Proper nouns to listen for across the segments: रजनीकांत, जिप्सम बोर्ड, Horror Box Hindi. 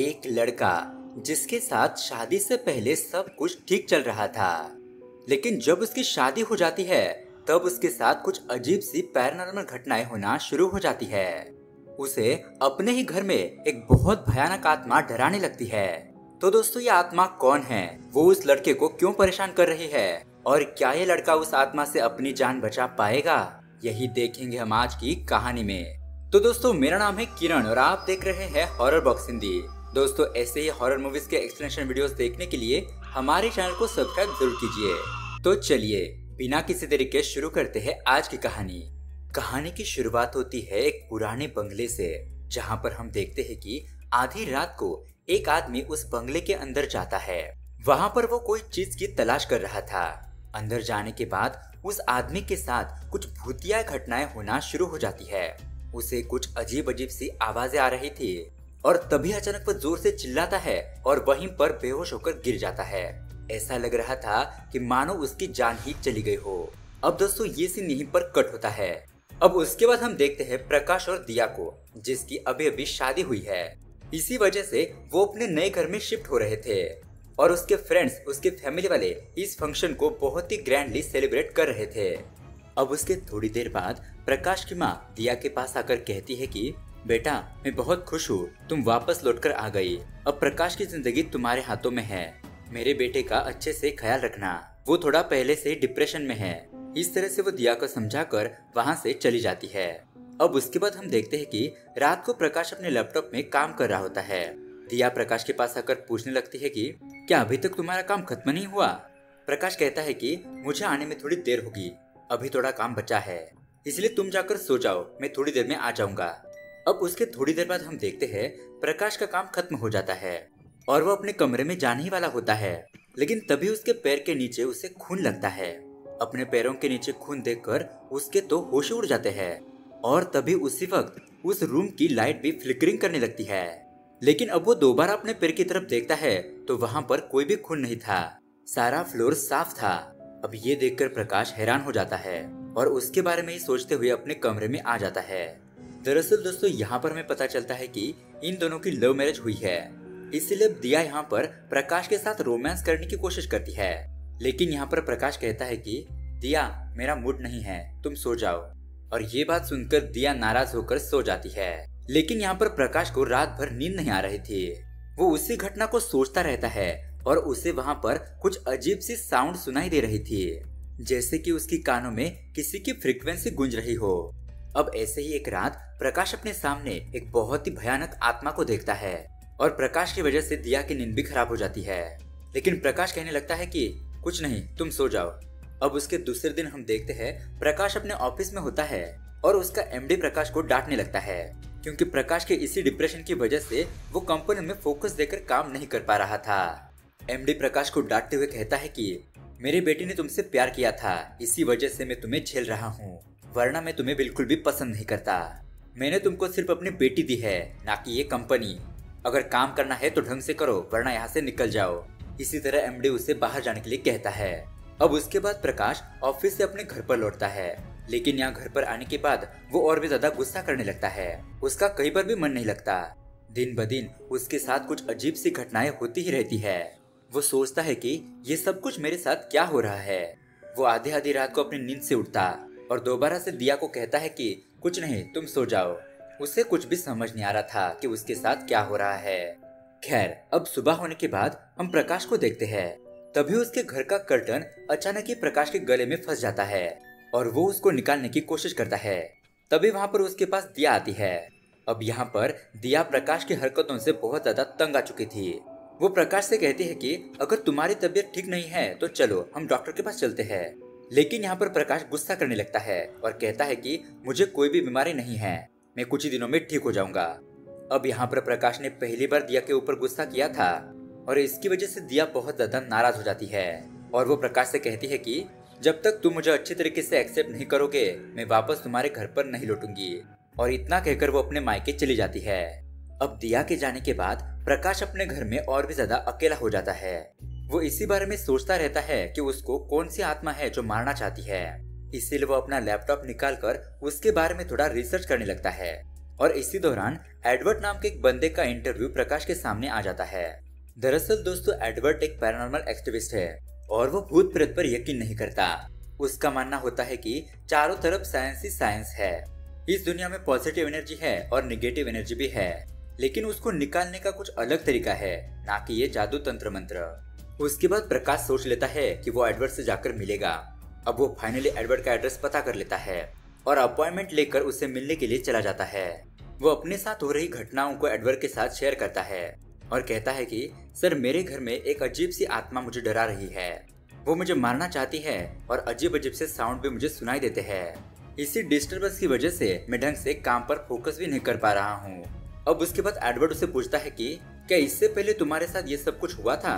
एक लड़का जिसके साथ शादी से पहले सब कुछ ठीक चल रहा था, लेकिन जब उसकी शादी हो जाती है तब उसके साथ कुछ अजीब सी पैरानॉर्मल घटनाएं होना शुरू हो जाती है। उसे अपने ही घर में एक बहुत भयानक आत्मा डराने लगती है। तो दोस्तों, ये आत्मा कौन है, वो उस लड़के को क्यों परेशान कर रही है और क्या ये लड़का उस आत्मा से अपनी जान बचा पाएगा, यही देखेंगे हम आज की कहानी में। तो दोस्तों, मेरा नाम है किरण और आप देख रहे हैं हॉरर बॉक्स हिंदी। दोस्तों, ऐसे ही हॉरर मूवीज के एक्सप्लेनेशन वीडियोस देखने के लिए हमारे चैनल को सब्सक्राइब जरूर कीजिए। तो चलिए बिना किसी देरी के शुरू करते हैं आज की कहानी। कहानी की शुरुआत होती है एक पुराने बंगले से, जहाँ पर हम देखते हैं कि आधी रात को एक आदमी उस बंगले के अंदर जाता है। वहाँ पर वो कोई चीज की तलाश कर रहा था। अंदर जाने के बाद उस आदमी के साथ कुछ भूतिया घटनाएं होना शुरू हो जाती है। उसे कुछ अजीब अजीब सी आवाजें आ रही थी और तभी अचानक वो जोर से चिल्लाता है और वहीं पर बेहोश होकर गिर जाता है। ऐसा लग रहा था कि मानो उसकी जान ही चली गई हो। अब दोस्तों, ये सीन यहीं पर कट होता है। अब उसके बाद हम देखते हैं प्रकाश और दिया को, जिसकी अभी अभी शादी हुई है। इसी वजह से वो अपने नए घर में शिफ्ट हो रहे थे और उसके फ्रेंड्स, उसके फैमिली वाले इस फंक्शन को बहुत ही ग्रैंडली सेलिब्रेट कर रहे थे। अब उसके थोड़ी देर बाद प्रकाश की माँ दिया के पास आकर कहती है कि बेटा, मैं बहुत खुश हूँ, तुम वापस लौटकर आ गई। अब प्रकाश की जिंदगी तुम्हारे हाथों में है। मेरे बेटे का अच्छे से ख्याल रखना, वो थोड़ा पहले से ही डिप्रेशन में है। इस तरह से वो दिया को समझाकर वहाँ से चली जाती है। अब उसके बाद हम देखते हैं कि रात को प्रकाश अपने लैपटॉप में काम कर रहा होता है। दिया प्रकाश के पास आकर पूछने लगती है कि क्या अभी तक तुम्हारा काम खत्म नहीं हुआ? प्रकाश कहता है कि मुझे आने में थोड़ी देर होगी, अभी थोड़ा काम बचा है, इसलिए तुम जाकर सो जाओ, मैं थोड़ी देर में आ जाऊंगा। अब उसके थोड़ी देर बाद हम देखते हैं प्रकाश का काम खत्म हो जाता है और वो अपने कमरे में जाने ही वाला होता है, लेकिन तभी उसके पैर के नीचे उसे खून लगता है। अपने पैरों के नीचे खून देखकर उसके तो होश उड़ जाते हैं और तभी उसी वक्त उस रूम की लाइट भी फ्लिकरिंग करने लगती है। लेकिन अब वो दोबारा अपने पैर की तरफ देखता है तो वहाँ पर कोई भी खून नहीं था, सारा फ्लोर साफ था। अब ये देखकर प्रकाश हैरान हो जाता है और उसके बारे में ही सोचते हुए अपने कमरे में आ जाता है। दरअसल दोस्तों, यहाँ पर हमें पता चलता है कि इन दोनों की लव मैरिज हुई है, इसलिए दिया यहाँ पर प्रकाश के साथ रोमांस करने की कोशिश करती है। लेकिन यहाँ पर प्रकाश कहता है कि दिया, मेरा मूड नहीं है, तुम सो जाओ। और ये बात सुनकर दिया नाराज होकर सो जाती है। लेकिन यहाँ पर प्रकाश को रात भर नींद नहीं आ रही थी। वो उसी घटना को सोचता रहता है और उसे वहाँ पर कुछ अजीब सी साउंड सुनाई दे रही थी, जैसे कि उसकी कानों में किसी की फ्रीक्वेंसी गूंज रही हो। अब ऐसे ही एक रात प्रकाश अपने सामने एक बहुत ही भयानक आत्मा को देखता है और प्रकाश की वजह से दिया की नींद भी खराब हो जाती है। लेकिन प्रकाश कहने लगता है कि कुछ नहीं, तुम सो जाओ। अब उसके दूसरे दिन हम देखते हैं प्रकाश अपने ऑफिस में होता है और उसका MD प्रकाश को डांटने लगता है, क्योंकि प्रकाश के इसी डिप्रेशन की वजह से वो कंपनी में फोकस देकर काम नहीं कर पा रहा था। MD प्रकाश को डांटते हुए कहता है कि मेरे बेटे ने तुमसे प्यार किया था, इसी वजह से मैं तुम्हें झेल रहा हूँ, वरना मैं तुम्हें बिल्कुल भी पसंद नहीं करता। मैंने तुमको सिर्फ अपनी बेटी दी है, ना कि ये कंपनी। अगर काम करना है तो ढंग से करो, वरना यहाँ से निकल जाओ। इसी तरह MD उसे बाहर जाने के लिए कहता है। अब उसके बाद प्रकाश ऑफिस से अपने घर पर लौटता है, लेकिन यहाँ घर पर आने के बाद वो और भी ज्यादा गुस्सा करने लगता है। उसका कहीं पर भी मन नहीं लगता। दिन ब दिन उसके साथ कुछ अजीब सी घटनाएं होती ही रहती है। वो सोचता है कि ये सब कुछ मेरे साथ क्या हो रहा है। वो आधी आधी रात को अपनी नींद से उठता और दोबारा से दिया को कहता है कि कुछ नहीं, तुम सो जाओ। उसे कुछ भी समझ नहीं आ रहा था कि उसके साथ क्या हो रहा है। खैर, अब सुबह होने के बाद हम प्रकाश को देखते हैं। तभी उसके घर का कर्टन अचानक ही प्रकाश के गले में फंस जाता है और वो उसको निकालने की कोशिश करता है। तभी वहाँ पर उसके पास दिया आती है। अब यहाँ पर दिया प्रकाश की हरकतों से बहुत ज्यादा तंग आ चुकी थी। वो प्रकाश से कहती है कि अगर तुम्हारी तबीयत ठीक नहीं है तो चलो, हम डॉक्टर के पास चलते हैं। लेकिन यहाँ पर प्रकाश गुस्सा करने लगता है और कहता है कि मुझे कोई भी बीमारी नहीं है, मैं कुछ ही दिनों में ठीक हो जाऊंगा। अब यहाँ पर प्रकाश ने पहली बार दिया के ऊपर गुस्सा किया था और इसकी वजह से दिया बहुत ज्यादा नाराज हो जाती है और वो प्रकाश से कहती है कि जब तक तुम मुझे अच्छे तरीके से एक्सेप्ट नहीं करोगे, मैं वापस तुम्हारे घर पर नहीं लौटूंगी। और इतना कहकर वो अपने मायके चली जाती है। अब दिया के जाने के बाद प्रकाश अपने घर में और भी ज्यादा अकेला हो जाता है। वो इसी बारे में सोचता रहता है कि उसको कौन सी आत्मा है जो मारना चाहती है। इसीलिए वो अपना लैपटॉप निकालकर उसके बारे में थोड़ा रिसर्च करने लगता है। और इसी दौरान एडवर्ड नाम के एक बंदे का इंटरव्यू प्रकाश के सामने आ जाता है। दरअसल दोस्तों एडवर्ड एक पैरानॉर्मल एक्टिविस्ट है और वो भूत प्रेत पर यकीन नहीं करता। उसका मानना होता है कि चारों तरफ साइंस ही साइंस है, इस दुनिया में पॉजिटिव एनर्जी है और निगेटिव एनर्जी भी है, लेकिन उसको निकालने का कुछ अलग तरीका है, ना कि ये जादू तंत्र मंत्र। उसके बाद प्रकाश सोच लेता है कि वो एडवर्ड से जाकर मिलेगा। अब वो फाइनली एडवर्ड का एड्रेस पता कर लेता है और अपॉइंटमेंट लेकर उससे मिलने के लिए चला जाता है। वो अपने साथ हो रही घटनाओं को एडवर्ड के साथ शेयर करता है और कहता है कि सर, मेरे घर में एक अजीब सी आत्मा मुझे डरा रही है, वो मुझे मारना चाहती है और अजीब अजीब से साउंड भी मुझे सुनाई देते हैं। इसी डिस्टर्बेंस की वजह से मैं ढंग से काम पर फोकस भी नहीं कर पा रहा हूँ। अब उसके बाद एडवर्ड उसे पूछता है कि क्या इससे पहले तुम्हारे साथ ये सब कुछ हुआ था?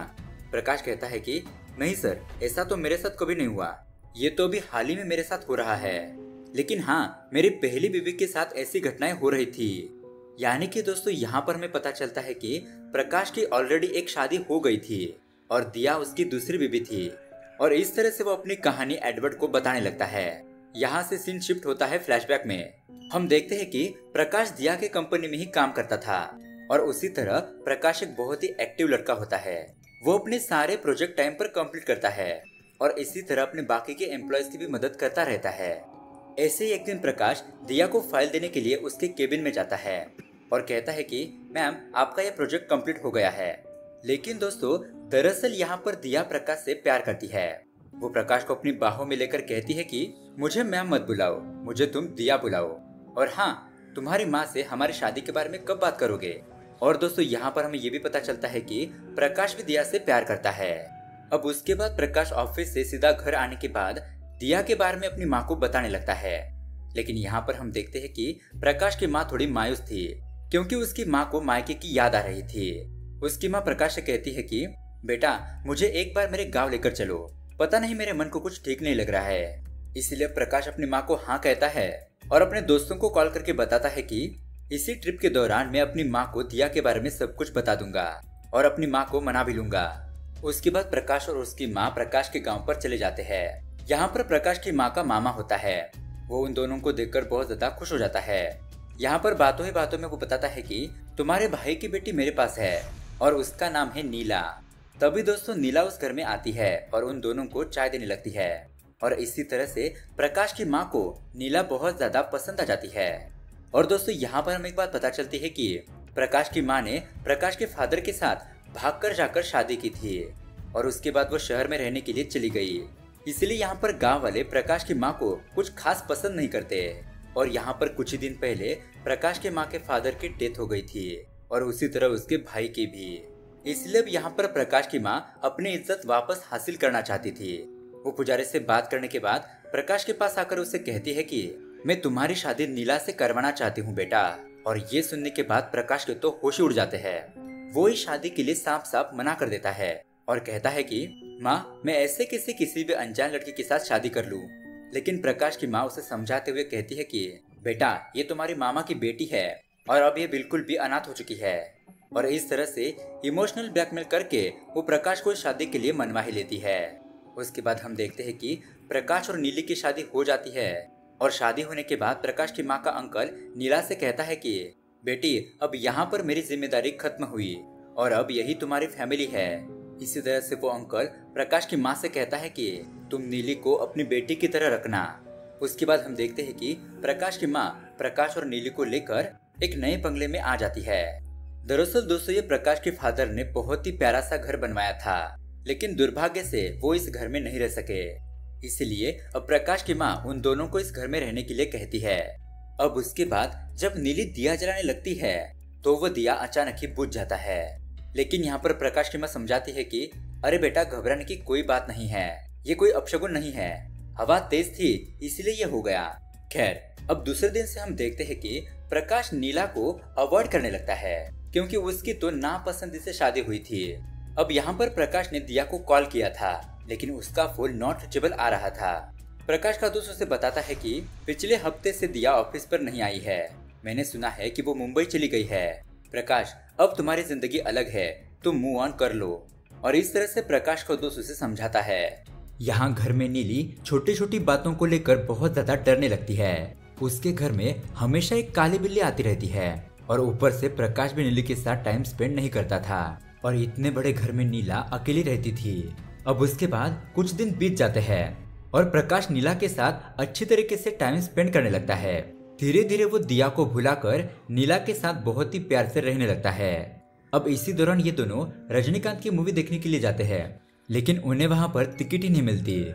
प्रकाश कहता है कि नहीं सर, ऐसा तो मेरे साथ कभी नहीं हुआ, ये तो अभी हाल ही में मेरे साथ हो रहा है, लेकिन हाँ, मेरी पहली बीवी के साथ ऐसी घटनाएं हो रही थी। यानी कि दोस्तों यहाँ पर हमें पता चलता है कि प्रकाश की ऑलरेडी एक शादी हो गई थी और दिया उसकी दूसरी बीवी थी, और इस तरह से वो अपनी कहानी एडवर्ड को बताने लगता है। यहाँ से सीन शिफ्ट होता है फ्लैशबैक में। हम देखते हैं कि प्रकाश दिया के कंपनी में ही काम करता था और उसी तरह प्रकाश एक बहुत ही एक्टिव लड़का होता है। वो अपने सारे प्रोजेक्ट टाइम पर कंप्लीट करता है और इसी तरह अपने बाकी के एम्प्लॉयज की भी मदद करता रहता है। ऐसे ही एक दिन प्रकाश दिया को फाइल देने के लिए उसके केबिन में जाता है और कहता है कि मैम, आपका यह प्रोजेक्ट कंप्लीट हो गया है। लेकिन दोस्तों दरअसल यहाँ पर दिया प्रकाश से प्यार करती है। वो प्रकाश को अपनी बाहों में लेकर कहती है कि मुझे मैम मत बुलाओ, मुझे तुम दिया बुलाओ, और हाँ, तुम्हारी माँ से हमारी शादी के बारे में कब बात करोगे। और दोस्तों यहाँ पर हमें ये भी पता चलता है कि प्रकाश भी दिया से प्यार करता है। अब उसके बाद प्रकाश ऑफिस से सीधा घर आने के बाद दिया के बारे में अपनी माँ को बताने लगता है। लेकिन यहाँ पर हम देखते हैं कि प्रकाश की माँ थोड़ी मायूस थी, क्योंकि उसकी माँ को मायके की याद आ रही थी। उसकी माँ प्रकाश से कहती है कि बेटा, मुझे एक बार मेरे गाँव लेकर चलो, पता नहीं मेरे मन को कुछ ठीक नहीं लग रहा है। इसीलिए प्रकाश अपनी माँ को हाँ कहता है और अपने दोस्तों को कॉल करके बताता है कि इसी ट्रिप के दौरान मैं अपनी माँ को दिया के बारे में सब कुछ बता दूंगा और अपनी माँ को मना भी लूंगा। उसके बाद प्रकाश और उसकी माँ प्रकाश के गांव पर चले जाते हैं। यहाँ पर प्रकाश की माँ का मामा होता है, वो उन दोनों को देखकर बहुत ज्यादा खुश हो जाता है। यहाँ पर बातों ही बातों में वो बताता है कि तुम्हारे भाई की बेटी मेरे पास है और उसका नाम है नीला। तभी दोस्तों नीला उस घर में आती है और उन दोनों को चाय देने लगती है, और इसी तरह से प्रकाश की माँ को नीला बहुत ज्यादा पसंद आ जाती है। और दोस्तों यहाँ पर हमें एक बात पता चलती है कि प्रकाश की माँ ने प्रकाश के फादर के साथ भागकर जाकर शादी की थी और उसके बाद वो शहर में रहने के लिए चली गई। इसलिए यहाँ पर गांव वाले प्रकाश की माँ को कुछ खास पसंद नहीं करते। और यहाँ पर कुछ ही दिन पहले प्रकाश के माँ के फादर की डेथ हो गई थी और उसी तरह उसके भाई की भी। इसलिए अब यहाँ पर प्रकाश की माँ अपनी इज्जत वापस हासिल करना चाहती थी। वो पुजारी से बात करने के बाद प्रकाश के पास आकर उसे कहती है कि मैं तुम्हारी शादी नीला से करवाना चाहती हूँ बेटा। और ये सुनने के बाद प्रकाश के तो होश उड़ जाते हैं। वो इस शादी के लिए साफ साफ मना कर देता है और कहता है कि माँ, मैं ऐसे किसी भी अनजान लड़की के साथ शादी कर लूँ। लेकिन प्रकाश की माँ उसे समझाते हुए कहती है कि बेटा, ये तुम्हारी मामा की बेटी है और अब ये बिल्कुल भी अनाथ हो चुकी है। और इस तरह से इमोशनल ब्लैकमेल करके वो प्रकाश को शादी के लिए मनवा ही लेती है। उसके बाद हम देखते हैं कि प्रकाश और नीली की शादी हो जाती है। और शादी होने के बाद प्रकाश की माँ का अंकल नीला से कहता है कि बेटी, अब यहाँ पर मेरी जिम्मेदारी खत्म हुई और अब यही तुम्हारी फैमिली है। इसी तरह से वो अंकल प्रकाश की माँ से कहता है कि तुम नीली को अपनी बेटी की तरह रखना। उसके बाद हम देखते हैं कि प्रकाश की माँ प्रकाश और नीली को लेकर एक नए बंगले में आ जाती है। दरअसल दोस्तों ये प्रकाश के फादर ने बहुत ही प्यारा सा घर बनवाया था, लेकिन दुर्भाग्य से वो इस घर में नहीं रह सके। इसलिए अब प्रकाश की माँ उन दोनों को इस घर में रहने के लिए कहती है। अब उसके बाद जब नीली दिया जलाने लगती है तो वो दिया अचानक ही बुझ जाता है। लेकिन यहाँ पर प्रकाश की माँ समझाती है कि अरे बेटा, घबराने की कोई बात नहीं है, ये कोई अपशगुन नहीं है, हवा तेज थी इसलिए ये हो गया। खैर, अब दूसरे दिन से हम देखते है कि प्रकाश नीला को अवॉइड करने लगता है, क्योंकि उसकी तो नापसंदी से शादी हुई थी। अब यहाँ पर प्रकाश ने दिया को कॉल किया था, लेकिन उसका फोन नॉट रीचेबल आ रहा था। प्रकाश का दोस्त उसे बताता है कि पिछले हफ्ते से दिया ऑफिस पर नहीं आई है, मैंने सुना है कि वो मुंबई चली गई है। प्रकाश, अब तुम्हारी जिंदगी अलग है, तुम मूव ऑन कर लो। और इस तरह से प्रकाश का दोस्त उसे समझाता है। यहाँ घर में नीली छोटी छोटी बातों को लेकर बहुत ज्यादा डरने लगती है उसके घर में हमेशा एक काली बिल्ली आती रहती है और ऊपर से प्रकाश भी नीली के साथ टाइम स्पेंड नहीं करता था और इतने बड़े घर में नीला अकेली रहती थी। अब उसके बाद कुछ दिन बीत जाते हैं और प्रकाश नीला के साथ अच्छी तरीके से टाइम स्पेंड करने लगता है। धीरे धीरे वो दिया को भुलाकर नीला के साथ बहुत ही प्यार से रहने लगता है। अब इसी दौरान ये दोनों रजनीकांत की मूवी देखने के लिए जाते हैं, लेकिन उन्हें वहाँ पर टिकट ही नहीं मिलती,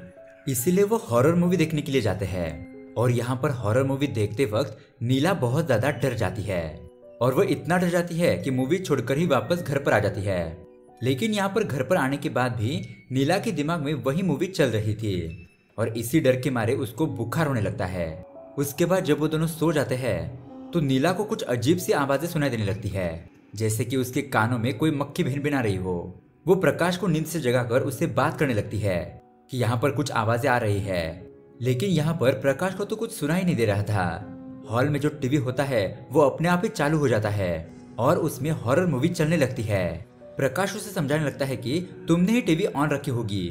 इसीलिए वो हॉरर मूवी देखने के लिए जाते हैं। और यहाँ पर हॉरर मूवी देखते वक्त नीला बहुत ज़्यादा डर जाती है और वह इतना डर जाती है कि मूवी छोड़कर ही वापस घर पर आ जाती है। लेकिन यहाँ पर घर पर आने के बाद भी नीला के दिमाग में वही मूवी चल रही थी और इसी डर के मारे उसको बुखार होने लगता है। उसके बाद जब वो दोनों सो जाते हैं तो नीला को कुछ अजीब सी आवाज़ें सुनाई देने लगती है, जैसे कि उसके कानों में कोई मक्खी भिनभिना रही हो। वो प्रकाश को नींद से जगाकर उससे बात करने लगती है कि यहाँ पर कुछ आवाज़ें आ रही है, लेकिन यहाँ पर प्रकाश को तो कुछ सुनाई नहीं दे रहा था। हॉल में जो टीवी होता है वो अपने आप ही चालू हो जाता है और उसमें हॉरर मूवी चलने लगती है। प्रकाश उसे समझाने लगता है कि तुमने ही टीवी ऑन रखी होगी।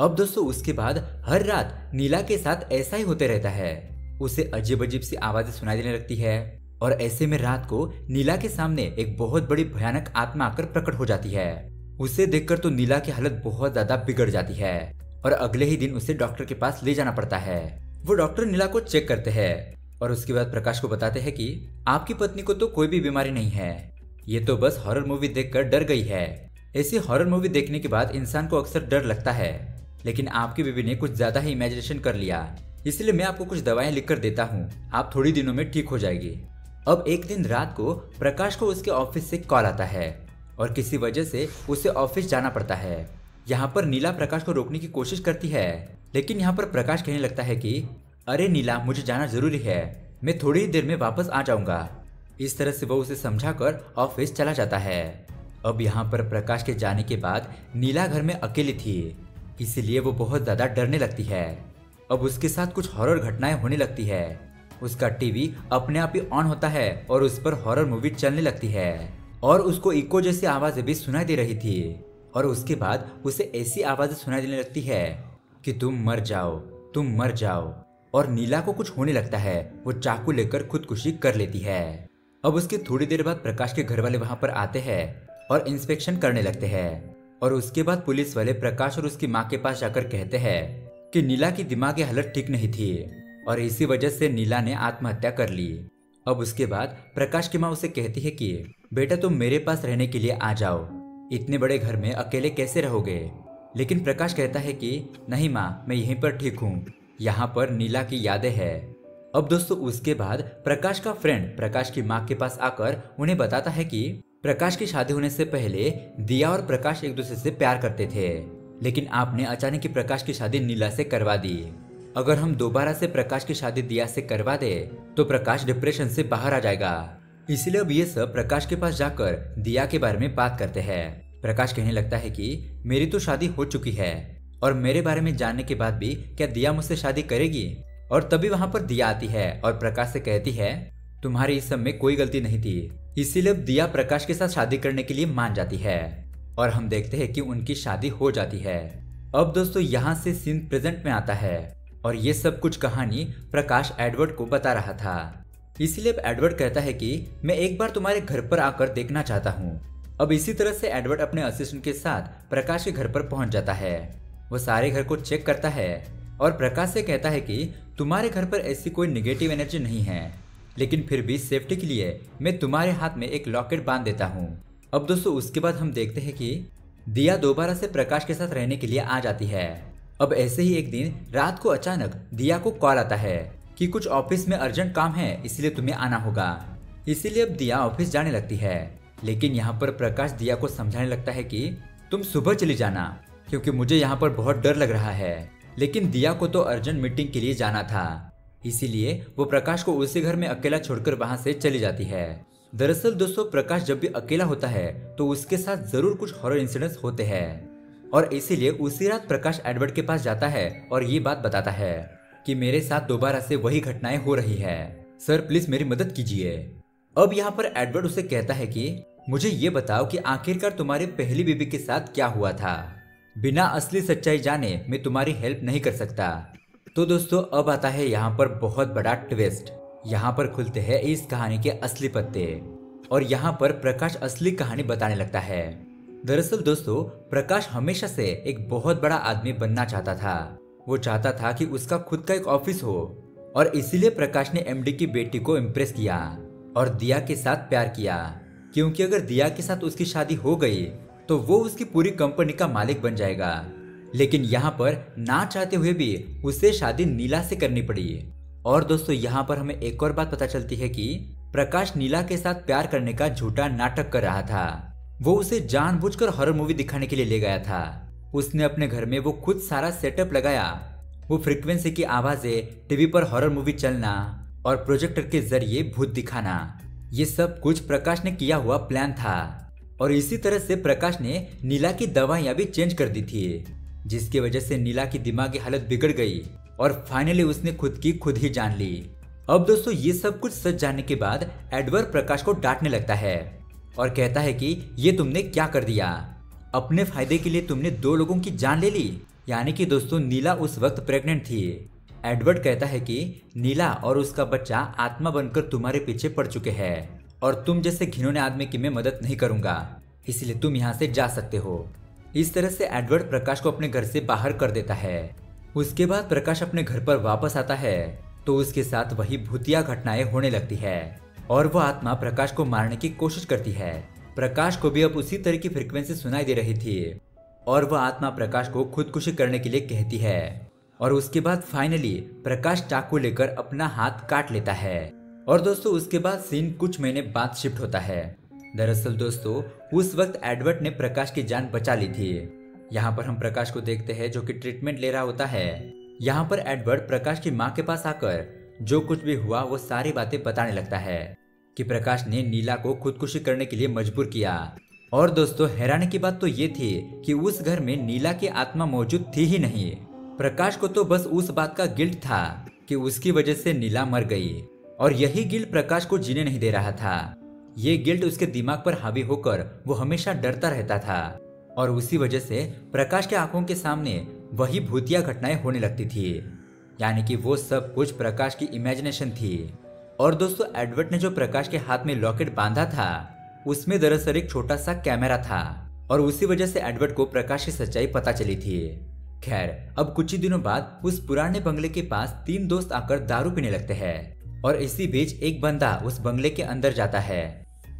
अब दोस्तों उसके बाद हर रात नीला के साथ ऐसा ही होते रहता है, उसे अजीब अजीब सी आवाज़ें सुनाई देने लगती है। और ऐसे में रात को नीला के सामने एक बहुत बड़ी भयानक आत्मा आकर प्रकट हो जाती है। उसे देखकर तो नीला की हालत बहुत ज़्यादा बिगड़ जाती है और अगले ही दिन उसे डॉक्टर के पास ले जाना पड़ता है। वो डॉक्टर नीला को चेक करते हैं और उसके बाद प्रकाश को बताते हैं कि आपकी पत्नी को तो कोई भी बीमारी नहीं है, ये तो बस हॉरर मूवी देखकर डर गई है। ऐसी हॉरर मूवी देखने के बाद इंसान को अक्सर डर लगता है, लेकिन आपकी बीवी ने कुछ ज़्यादा ही इमेजिनेशन कर लिया, इसलिए मैं आपको कुछ दवाएं लिख कर देता हूँ, आप थोड़ी दिनों में ठीक हो जाएगी। अब एक दिन रात को प्रकाश को उसके ऑफिस से कॉल आता है और किसी वजह से उसे ऑफिस जाना पड़ता है। यहाँ पर नीला प्रकाश को रोकने की कोशिश करती है, लेकिन यहाँ पर प्रकाश कहने लगता है कि अरे नीला, मुझे जाना जरूरी है, मैं थोड़ी ही देर में वापस आ जाऊँगा। इस तरह से वो उसे समझाकर ऑफिस चला जाता है। अब यहाँ पर प्रकाश के जाने के बाद नीला घर में अकेली थी, इसलिए वो बहुत ज़्यादा डरने लगती है। अब उसके साथ कुछ हॉरर घटनाएं होने लगती है। उसका टीवी अपने आप ही ऑन होता है और उस पर हॉरर मूवी चलने लगती है और उसको इको जैसी आवाज़ें भी सुनाई दे रही थी। और उसके बाद उसे ऐसी आवाज़ें सुनाई देने लगती है कि तुम मर जाओ, तुम मर जाओ। और नीला को कुछ होने लगता है, वो चाकू लेकर खुदकुशी कर लेती है। अब उसके थोड़ी देर बाद प्रकाश के घर वाले वहाँ पर आते हैं और इंस्पेक्शन करने लगते हैं। और उसके बाद पुलिस वाले प्रकाश और उसकी माँ के पास जाकर कहते हैं कि नीला की दिमागी हालत ठीक नहीं थी और इसी वजह से नीला ने आत्महत्या कर ली। अब उसके बाद प्रकाश की माँ उसे कहती है कि बेटा तुम मेरे पास रहने के लिए आ जाओ, इतने बड़े घर में अकेले कैसे रहोगे। लेकिन प्रकाश कहता है कि नहीं माँ, मैं यहीं पर ठीक हूँ, यहाँ पर नीला की यादें हैं। अब दोस्तों उसके बाद प्रकाश का फ्रेंड प्रकाश की माँ के पास आकर उन्हें बताता है कि प्रकाश की शादी होने से पहले दिया और प्रकाश एक दूसरे से प्यार करते थे, लेकिन आपने अचानक ही प्रकाश की शादी नीला से करवा दी। अगर हम दोबारा से प्रकाश की शादी दिया से करवा दे तो प्रकाश डिप्रेशन से बाहर आ जाएगा। इसलिए अब ये सब प्रकाश के पास जाकर दिया के बारे में बात करते हैं। प्रकाश कहने लगता है कि मेरी तो शादी हो चुकी है और मेरे बारे में जानने के बाद भी क्या दिया मुझसे शादी करेगी। और तभी वहाँ पर दिया आती है और प्रकाश से कहती है तुम्हारी इस सब में कोई गलती नहीं थी, इसीलिए अब दिया प्रकाश के साथ शादी करने के लिए मान जाती है। और हम देखते हैं कि उनकी शादी हो जाती है। अब दोस्तों यहाँ से सीन प्रेजेंट में आता है और ये सब कुछ कहानी प्रकाश एडवर्ड को बता रहा था। इसलिए अब एडवर्ड कहता है कि मैं एक बार तुम्हारे घर पर आकर देखना चाहता हूँ। अब इसी तरह से एडवर्ड अपने असिस्टेंट के साथ प्रकाश के घर पर पहुँच जाता है। वो सारे घर को चेक करता है और प्रकाश से कहता है कि तुम्हारे घर पर ऐसी कोई निगेटिव एनर्जी नहीं है, लेकिन फिर भी सेफ्टी के लिए मैं तुम्हारे हाथ में एक लॉकेट बांध देता हूँ। अब दोस्तों उसके बाद हम देखते हैं कि दिया दोबारा से प्रकाश के साथ रहने के लिए आ जाती है। अब ऐसे ही एक दिन रात को अचानक दिया को कॉल आता है कि कुछ ऑफिस में अर्जेंट काम है, इसलिए तुम्हें आना होगा। इसीलिए अब दिया ऑफिस जाने लगती है, लेकिन यहाँ पर प्रकाश दिया को समझाने लगता है कि तुम सुबह चली जाना, क्योंकि मुझे यहाँ पर बहुत डर लग रहा है। लेकिन दिया को तो अर्जेंट मीटिंग के लिए जाना था, इसीलिए वो प्रकाश को उसी घर में अकेला छोड़कर वहाँ से चली जाती है। दरअसल दोस्तों प्रकाश जब भी अकेला होता है तो उसके साथ जरूर कुछ हॉरर इंसिडेंट्स होते हैं। और इसीलिए उसी रात प्रकाश एडवर्ड के पास जाता है और ये बात बताता है कि मेरे साथ दोबारा से वही घटनाएं हो रही है, सर प्लीज मेरी मदद कीजिए। अब यहाँ पर एडवर्ड उसे कहता है कि मुझे ये बताओ कि आखिरकार तुम्हारी पहली बीबी के साथ क्या हुआ था, बिना असली सच्चाई जाने मैं तुम्हारी हेल्प नहीं कर सकता। तो दोस्तों अब आता है यहाँ पर बहुत बड़ा ट्विस्ट। यहाँ पर खुलते हैं इस कहानी के असली पत्ते और यहाँ पर प्रकाश असली कहानी बताने लगता है। दरअसल दोस्तों, प्रकाश हमेशा से एक बहुत बड़ा आदमी बनना चाहता था। वो चाहता था कि उसका खुद का एक ऑफिस हो और इसीलिए प्रकाश ने एमडी की बेटी को इम्प्रेस किया और दिया के साथ प्यार किया, क्योंकि अगर दिया के साथ उसकी शादी हो गई तो वो उसकी पूरी कंपनी का मालिक बन जाएगा। लेकिन यहाँ पर ना चाहते हुए भी उसे शादी नीला से करनी पड़ी। और दोस्तों, यहाँ पर हमें एक और बात पता चलती है कि प्रकाश नीला के साथ प्यार करने का झूठा नाटक कर रहा था। वो उसे जानबूझकर हॉरर मूवी दिखाने के लिए ले गया था। उसने अपने घर में वो खुद सारा सेटअप लगाया। वो फ्रिक्वेंसी की आवाजें, टीवी पर हॉरर मूवी चलना और प्रोजेक्टर के जरिए भूत दिखाना, ये सब कुछ प्रकाश ने किया हुआ प्लान था। और इसी तरह से प्रकाश ने नीला की दवाइयाँ भी चेंज कर दी थी, जिसकी वजह से नीला की दिमागी हालत बिगड़ गई और फाइनली उसने खुद की खुद ही जान ली। अब दोस्तों, ये सब कुछ सच जानने के बाद एडवर्ड प्रकाश को डांटने लगता है और कहता है कि ये तुमने क्या कर दिया, अपने फायदे के लिए तुमने दो लोगों की जान ले ली। यानी कि दोस्तों, नीला उस वक्त प्रेग्नेंट थी। एडवर्ड कहता है कि नीला और उसका बच्चा आत्मा बनकर तुम्हारे पीछे पड़ चुके हैं और तुम जैसे घिनौने आदमी की मैं मदद नहीं करूंगा, इसलिए तुम यहाँ से जा सकते हो। इस तरह से एडवर्ड प्रकाश को अपने घर से बाहर कर देता है। उसके बाद प्रकाश अपने घर पर वापस आता है तो उसके साथ वही भूतिया घटनाएं होने लगती है और वह आत्मा प्रकाश को मारने की कोशिश करती है। प्रकाश को भी अब उसी तरह की फ्रिक्वेंसी सुनाई दे रही थी और वह आत्मा प्रकाश को खुदकुशी करने के लिए कहती है। और उसके बाद फाइनली प्रकाश चाकू लेकर अपना हाथ काट लेता है। और दोस्तों, उसके बाद सीन कुछ महीने बाद शिफ्ट होता है। दरअसल दोस्तों, उस वक्त एडवर्ड ने प्रकाश की जान बचा ली थी। यहाँ पर हम प्रकाश को देखते हैं जो कि ट्रीटमेंट ले रहा होता है। यहाँ पर एडवर्ड प्रकाश की माँ के पास आकर जो कुछ भी हुआ वो सारी बातें बताने लगता है कि प्रकाश ने नीला को खुदकुशी करने के लिए मजबूर किया। और दोस्तों, हैरानी की बात तो ये थी कि उस घर में नीला की आत्मा मौजूद थी ही नहीं। प्रकाश को तो बस उस बात का गिल्ट था कि उसकी वजह से नीला मर गई और यही गिल्ट प्रकाश को जीने नहीं दे रहा था। ये गिल्ट उसके दिमाग पर हावी होकर वो हमेशा डरता रहता था और उसी वजह से प्रकाश के आंखों के सामने वही भूतिया घटनाएं होने लगती थी। यानी कि वो सब कुछ प्रकाश की इमेजिनेशन थी। और दोस्तों, एडवर्ड ने जो प्रकाश के हाथ में लॉकेट बांधा था उसमें दरअसल एक छोटा सा कैमरा था और उसी वजह से एडवर्ड को प्रकाश की सच्चाई पता चली थी। खैर, अब कुछ ही दिनों बाद उस पुराने बंगले के पास तीन दोस्त आकर दारू पीने लगते हैं और इसी बीच एक बंदा उस बंगले के अंदर जाता है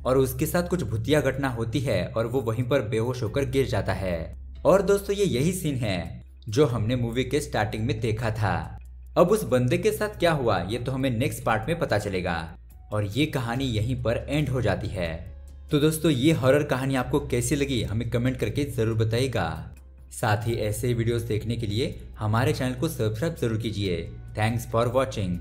और उसके साथ कुछ भूतिया घटना होती है और वो वहीं पर बेहोश होकर गिर जाता है। और दोस्तों, ये यही सीन है जो हमने मूवी के स्टार्टिंग में देखा था। अब उस बंदे के साथ क्या हुआ ये तो हमें नेक्स्ट पार्ट में पता चलेगा और ये कहानी यहीं पर एंड हो जाती है। तो दोस्तों, ये हॉरर कहानी आपको कैसी लगी हमें कमेंट करके ज़रूर बताइएगा। साथ ही ऐसे वीडियोस देखने के लिए हमारे चैनल को सब्सक्राइब जरूर कीजिए। Thanks for watching.